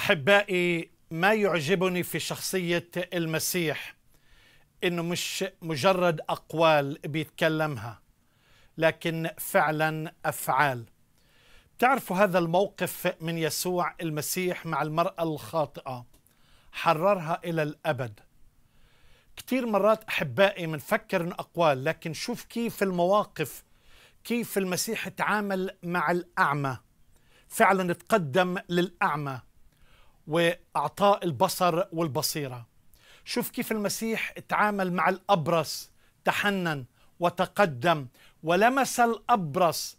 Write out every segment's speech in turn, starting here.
أحبائي، ما يعجبني في شخصية المسيح إنه مش مجرد أقوال بيتكلمها، لكن فعلا أفعال. بتعرفوا هذا الموقف من يسوع المسيح مع المرأة الخاطئة، حررها إلى الأبد. كتير مرات أحبائي منفكر إن أقوال، لكن شوف كيف المواقف، كيف المسيح تعامل مع الأعمى. فعلا تقدم للأعمى وأعطاء البصر والبصيرة. شوف كيف المسيح تعامل مع الأبرص، تحنن وتقدم ولمس الأبرص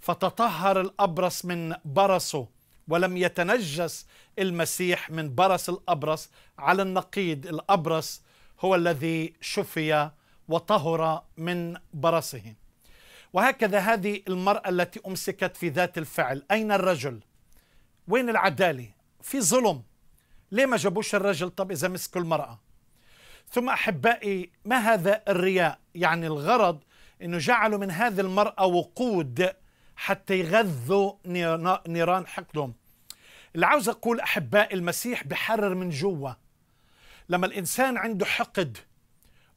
فتطهر الأبرص من برصه، ولم يتنجس المسيح من برص الأبرص على النقيض. الأبرص هو الذي شفي وطهر من برصه. وهكذا هذه المرأة التي أمسكت في ذات الفعل. أين الرجل؟ وين العدالة؟ في ظلم. ليه ما جابوش الرجل طب إذا مسكوا المرأة؟ ثم أحبائي، ما هذا الرياء؟ يعني الغرض أنه جعلوا من هذه المرأة وقود حتى يغذوا نيران حقدهم. اللي عاوز أقول أحبائي، المسيح بحرر من جوا. لما الإنسان عنده حقد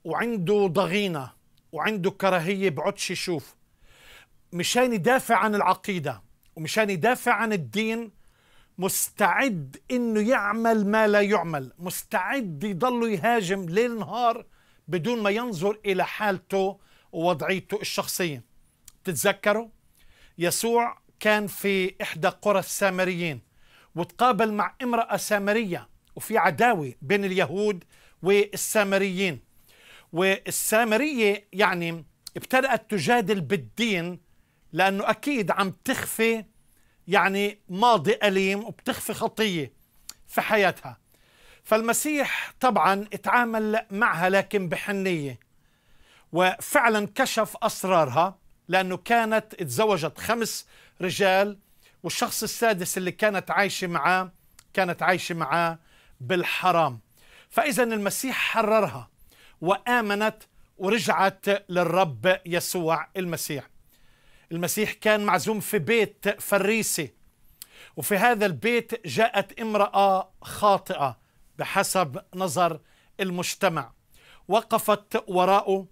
وعنده ضغينة وعنده كراهية، بعدش يشوف، مشان يدافع عن العقيدة ومشان يدافع عن الدين، مستعد إنه يعمل ما لا يعمل، مستعد يضل يهاجم ليل نهار بدون ما ينظر إلى حالته ووضعيته الشخصية. تتذكروا يسوع كان في إحدى قرى السامريين وتقابل مع امرأة سامرية، وفي عداوة بين اليهود والسامريين، والسامرية يعني ابتدأت تجادل بالدين، لأنه أكيد عم تخفي يعني ماضي أليم وبتخفي خطية في حياتها. فالمسيح طبعا اتعامل معها لكن بحنية، وفعلا كشف أسرارها، لأنه كانت اتزوجت 5 رجال، والشخص السادس اللي كانت عايشة معاه بالحرام. فإذا المسيح حررها وآمنت ورجعت للرب يسوع المسيح. المسيح كان معزوم في بيت فريسي، وفي هذا البيت جاءت امرأة خاطئة بحسب نظر المجتمع، وقفت وراءه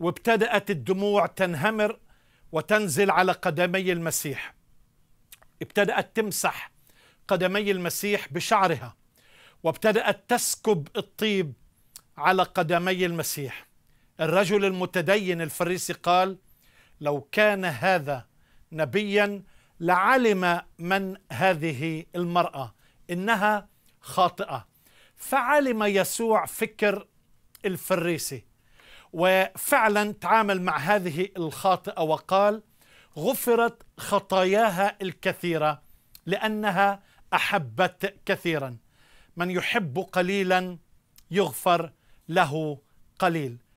وابتدأت الدموع تنهمر وتنزل على قدمي المسيح. ابتدأت تمسح قدمي المسيح بشعرها، وابتدأت تسكب الطيب على قدمي المسيح. الرجل المتدين الفريسي قال: لو كان هذا نبيا لعلم من هذه المرأة إنها خاطئة. فعلم يسوع فكر الفريسي، وفعلا تعامل مع هذه الخاطئة وقال: غفرت خطاياها الكثيرة لأنها أحبت كثيرا. من يحب قليلا يغفر له قليل.